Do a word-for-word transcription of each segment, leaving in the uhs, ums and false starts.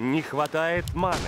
Не хватает маны.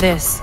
This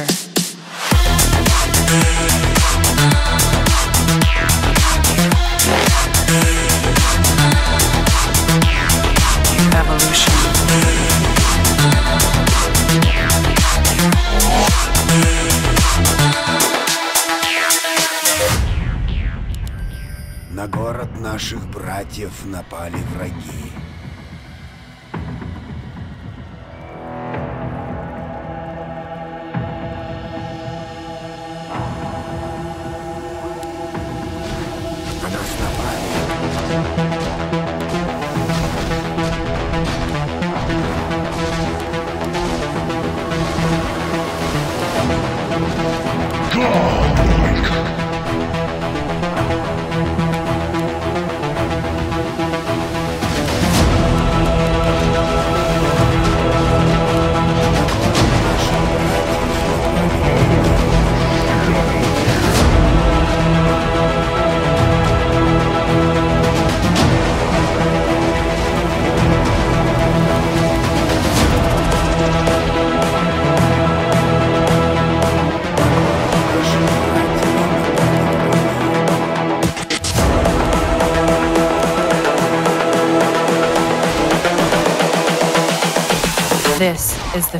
Evolution. наших братьев напали враги. This is the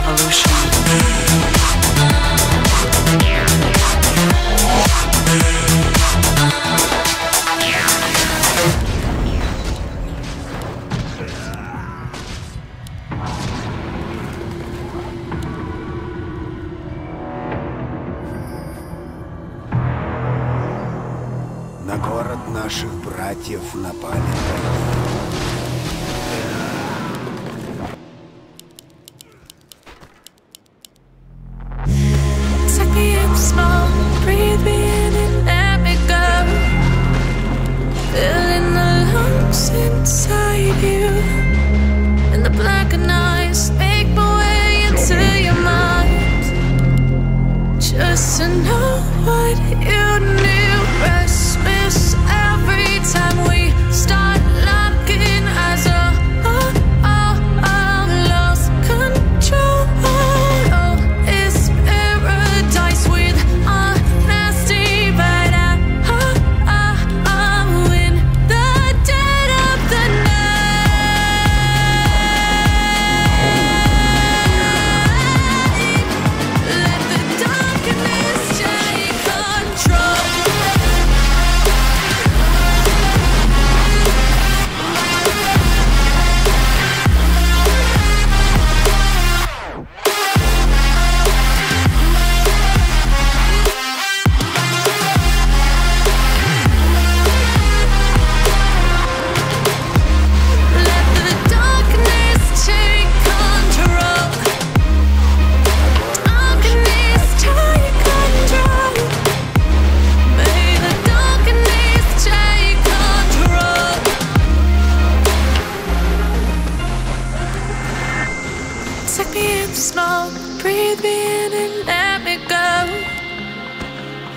Evolution. На город наших братьев напали. Just to know what you knew. Christmas, every time we start locking eyes, oh, oh, oh, oh, lost control. Oh, it's paradise with honesty, but I, oh, oh, oh, in the dead of the night, let the darkness take control. Take me in the smoke, breathe me in and let me go.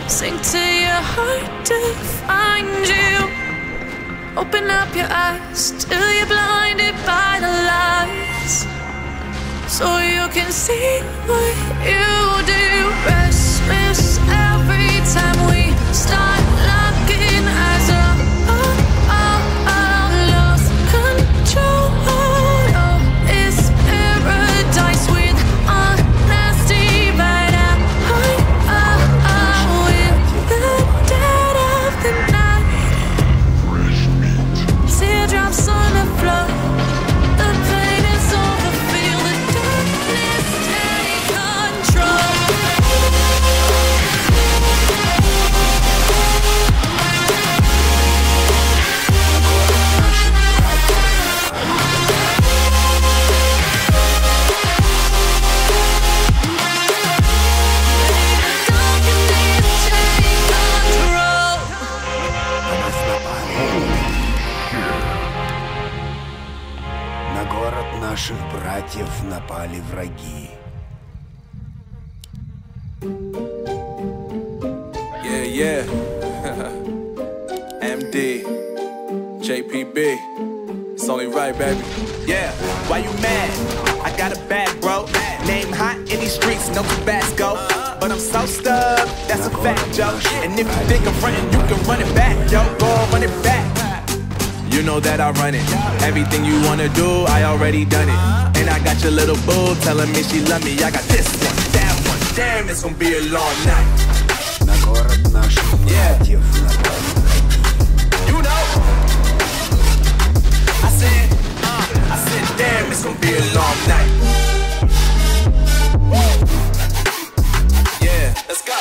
Sink to your heart to find you. Open up your eyes till you're blinded by the lies, so you can see what you do. Christmas, every time we start locking eyes up. Наших братьев напали враги. Yeah, yeah. M D, J P B. It's only right, baby. Yeah, why you mad? I got a bad bro. Name hot in these streets, no Tabasco. But I'm so stubbed, that's a fact, yo. And if you think I'm frontin', you can run it back, yo. Go on, run it back. You know that I run it. Everything you wanna do, I already done it. And I got your little boo telling me she love me. I got this one, that one. Damn, it's gonna be a long night. Yeah. You know. I said, uh, I said, damn, it's gonna be a long night. Woo. Yeah, let's go.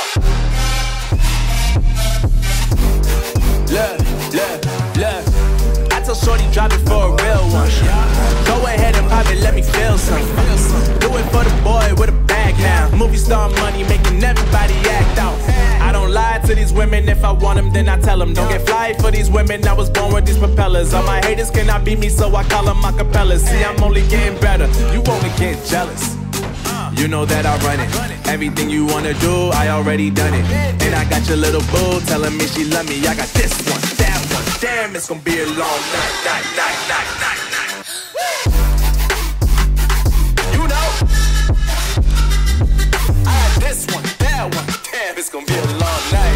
Look, look, look. I tell shorty drop it for a real one. Go ahead and pop it, let me feel something. Do it for the boy with a bag now. Movie star money making everybody act out. To these women, if I want them, then I tell them. Don't get fly for these women, I was born with these propellers. All my haters cannot beat me, so I call them my acapellas. See, I'm only getting better, you only get jealous. You know that I run it. Everything you wanna do, I already done it. And I got your little boo telling me she love me. I got this one, that one. Damn, it's gonna be a long night, night, night, night, night, night. You know, I got this one, that one. Damn, it's gonna be a long night.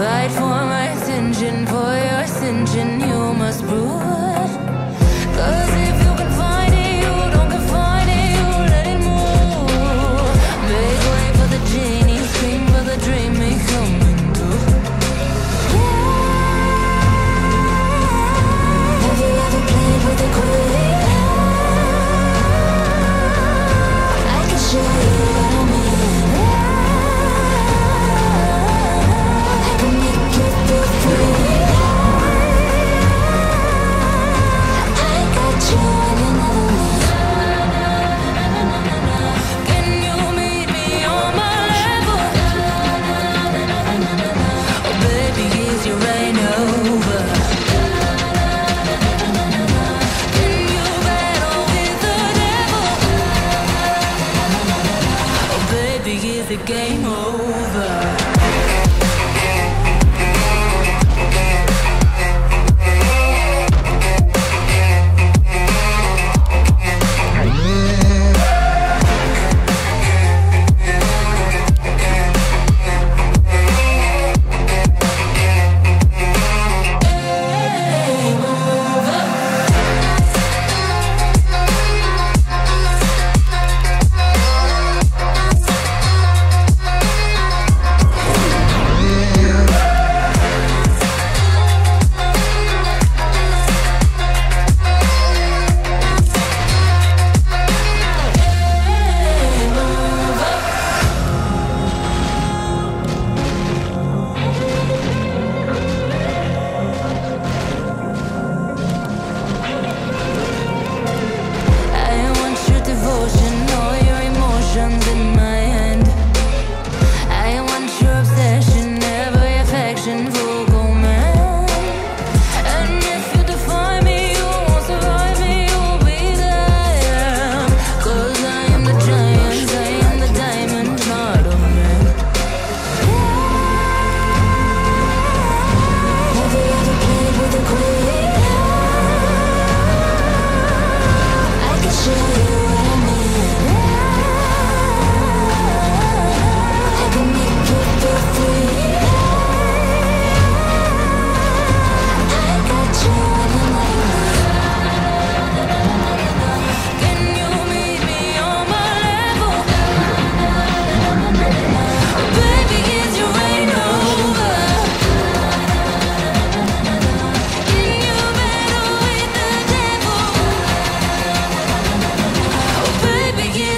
Fight for my attention, for your attention, you must prove it. Cause if you can find it, you don't confine it, you let it move. Make way for the genie, scream for the dream, we coming through. Yeah. Have you ever played with a queen? I can show you what I mean. I can make you feel free.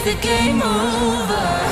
is the game over?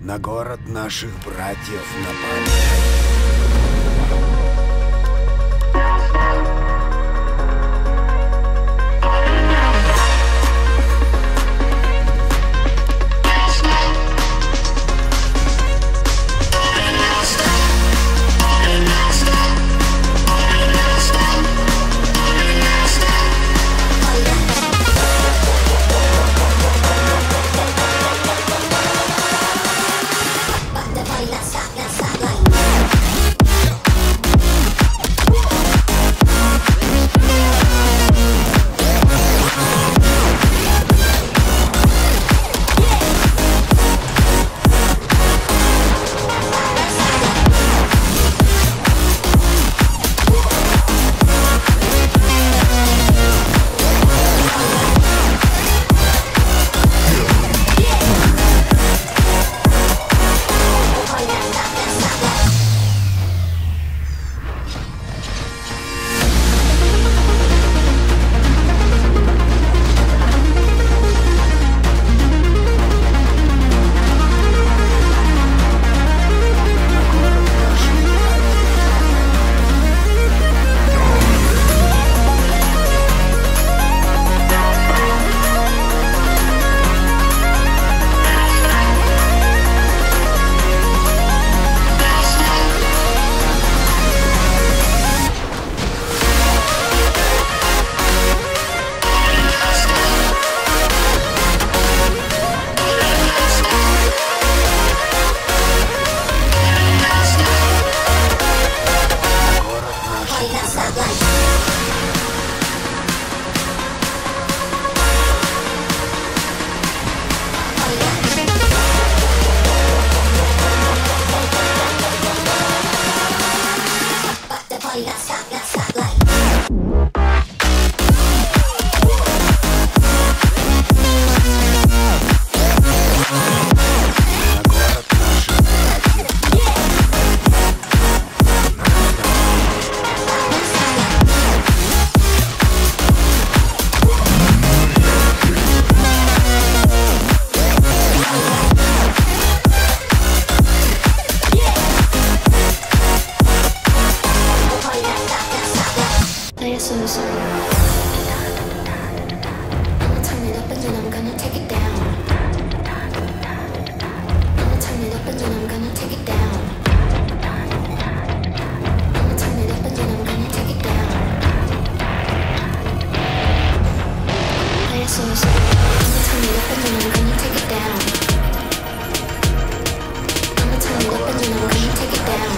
На город наших братьев напали На город наших братьев напали. committed suicide. I'ma turn it up and then I'm gonna take it down. I'ma turn it up and then I'm gonna take it down. I'ma turn it up and then I'm gonna take it down. Play a suicide. I'ma turn it up and then I'm gonna take it down. I'ma turn it up and then I'm gonna take it down.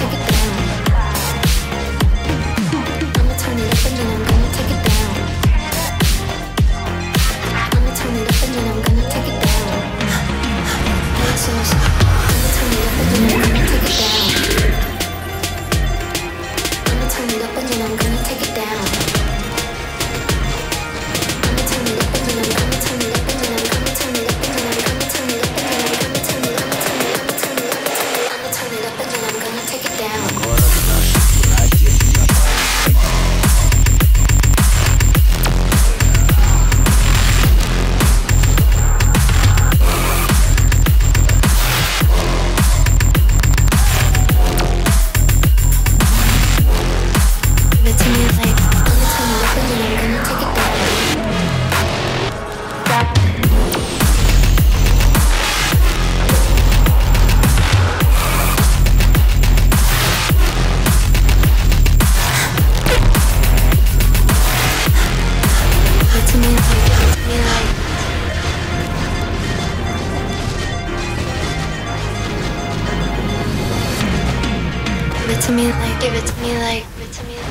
Give it to me like, give it to me like, give it to me like.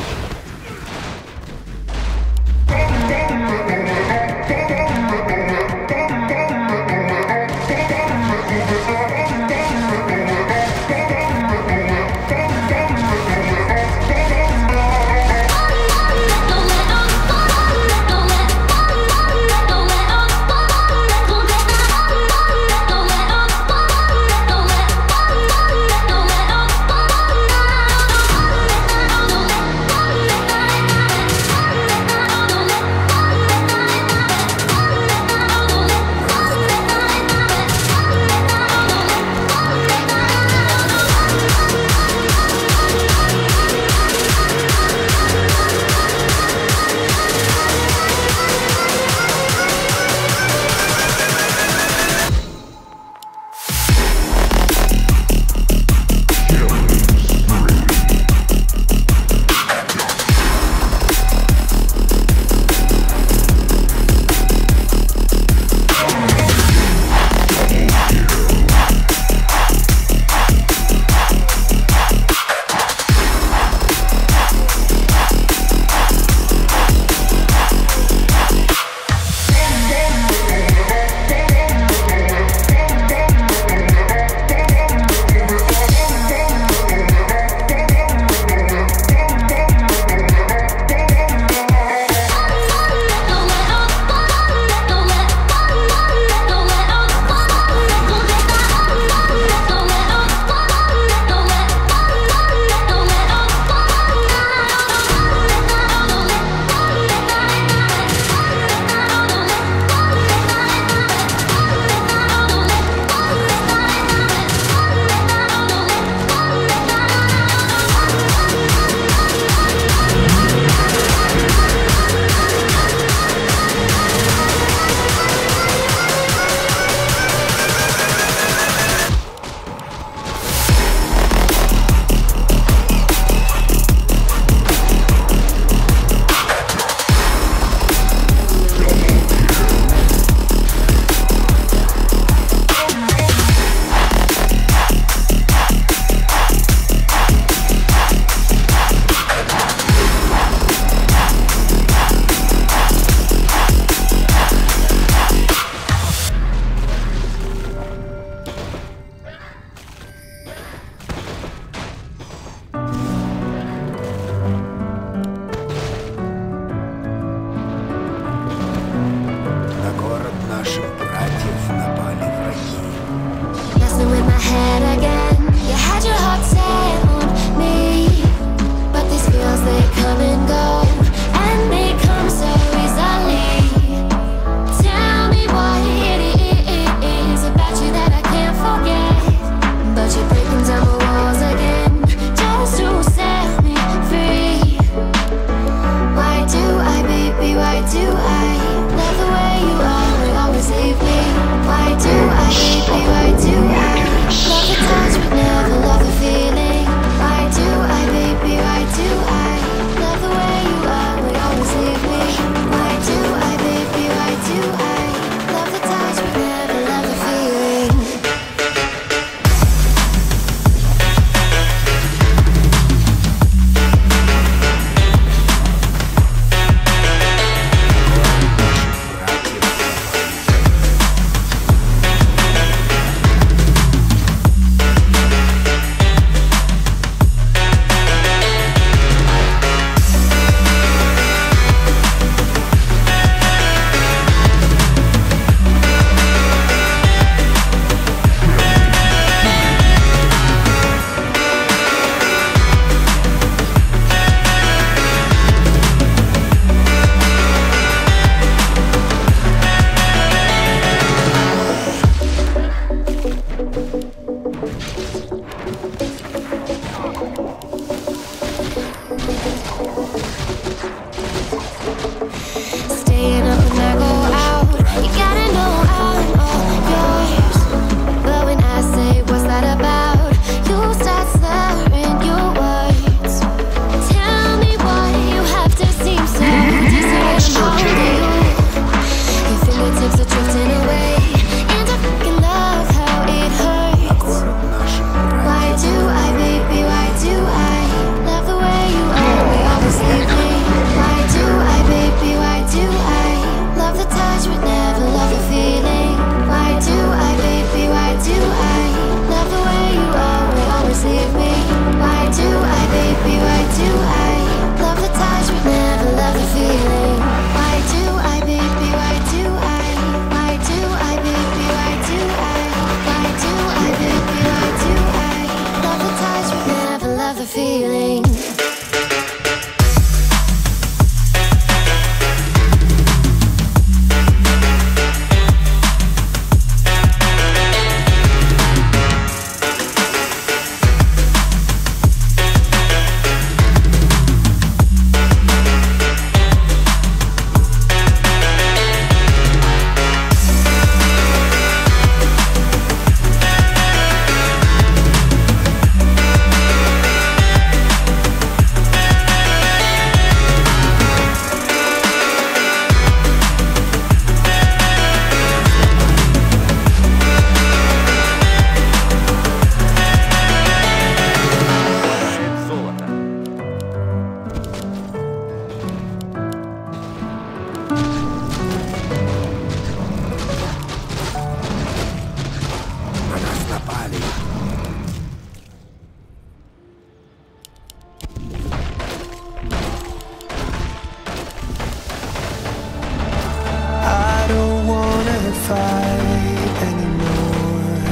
fight anymore.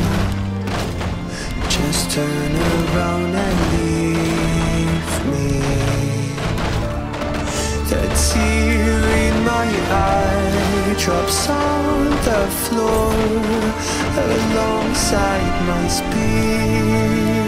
Just turn around and leave me. The tear in my eye drops on the floor alongside my speech.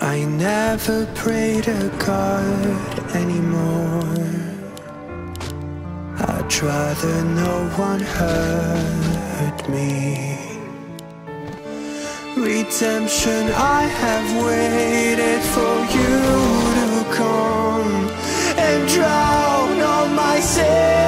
I never pray to God anymore. I'd rather no one hurt me. Redemption, I have waited for you to come and drown all my sins.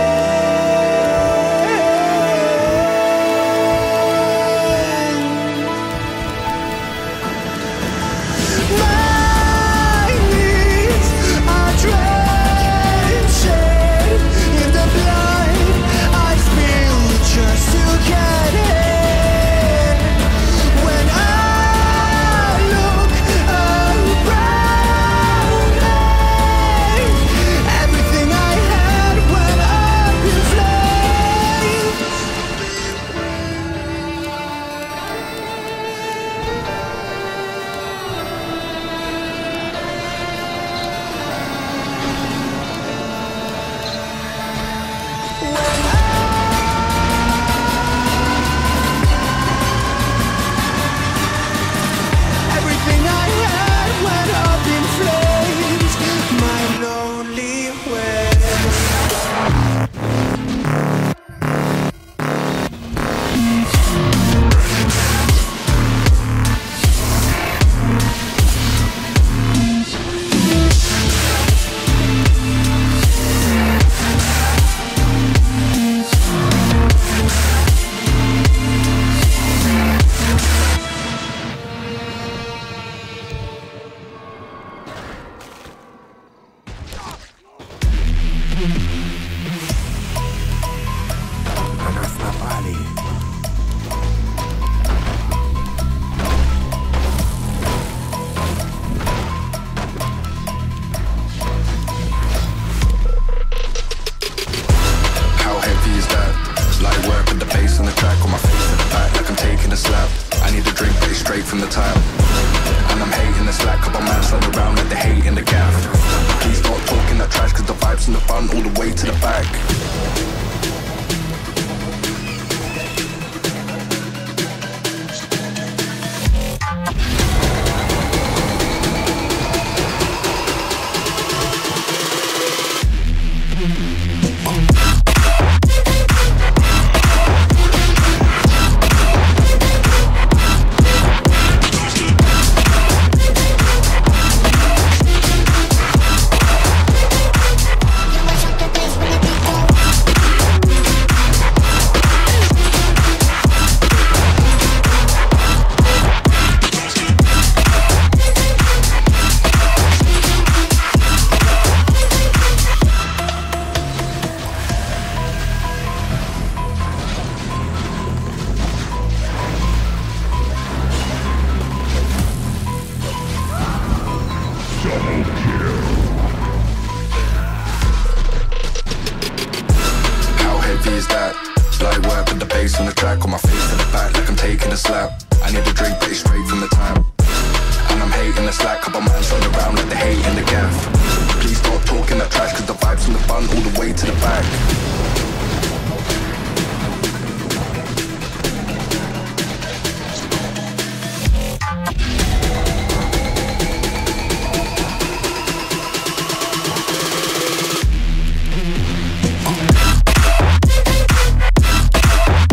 back, on my face to the back, like I'm taking a slap. I need a drink, but it's straight from the tap. And I'm hating the slack, couple man's on the round like the hate in the gaff. Please stop talking that trash, cause the vibe's from the front all the way to the back. We'll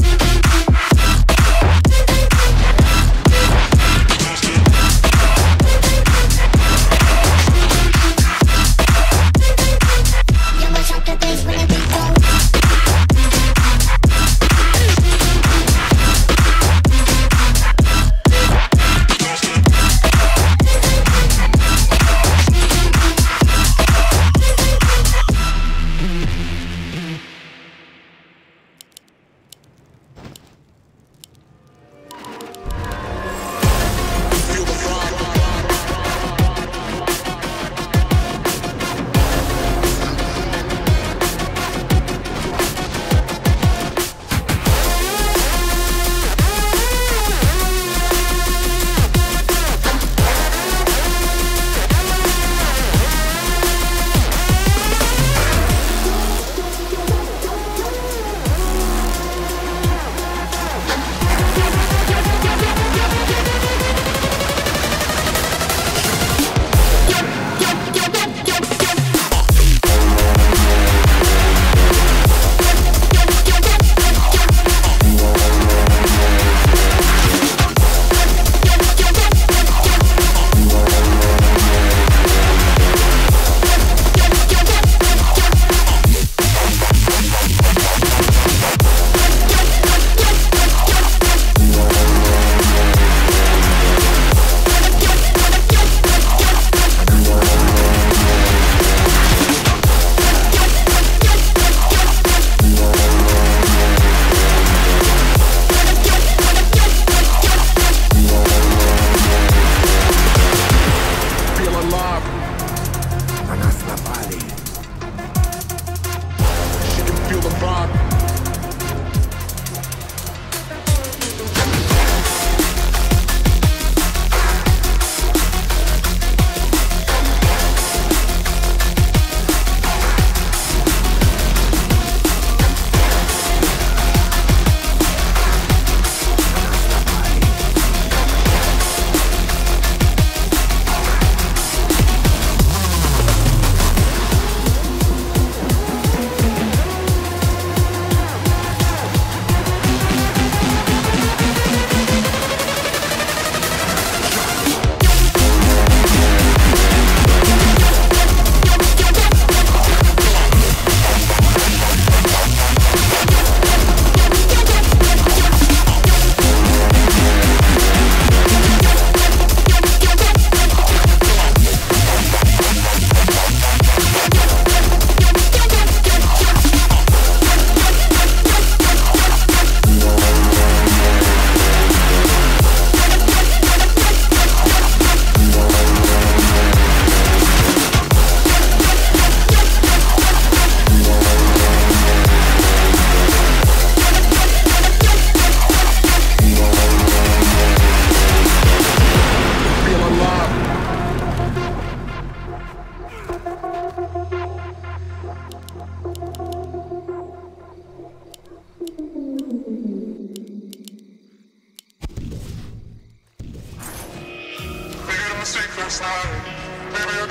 be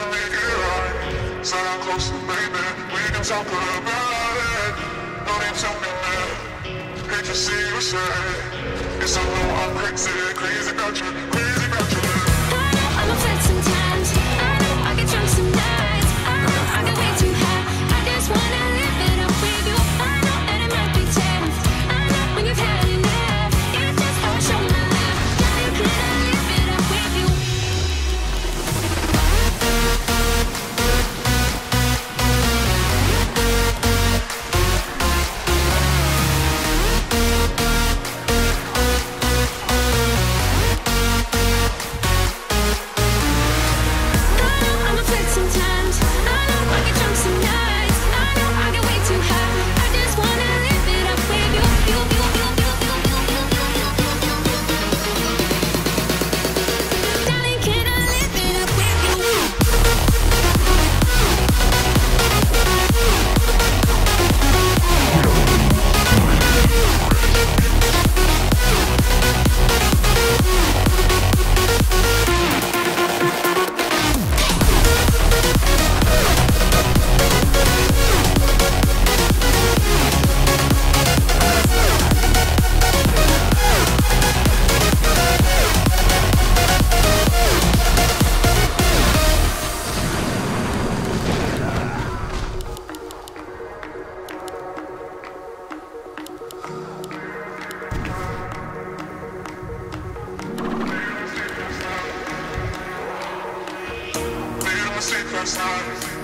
right back. sorry.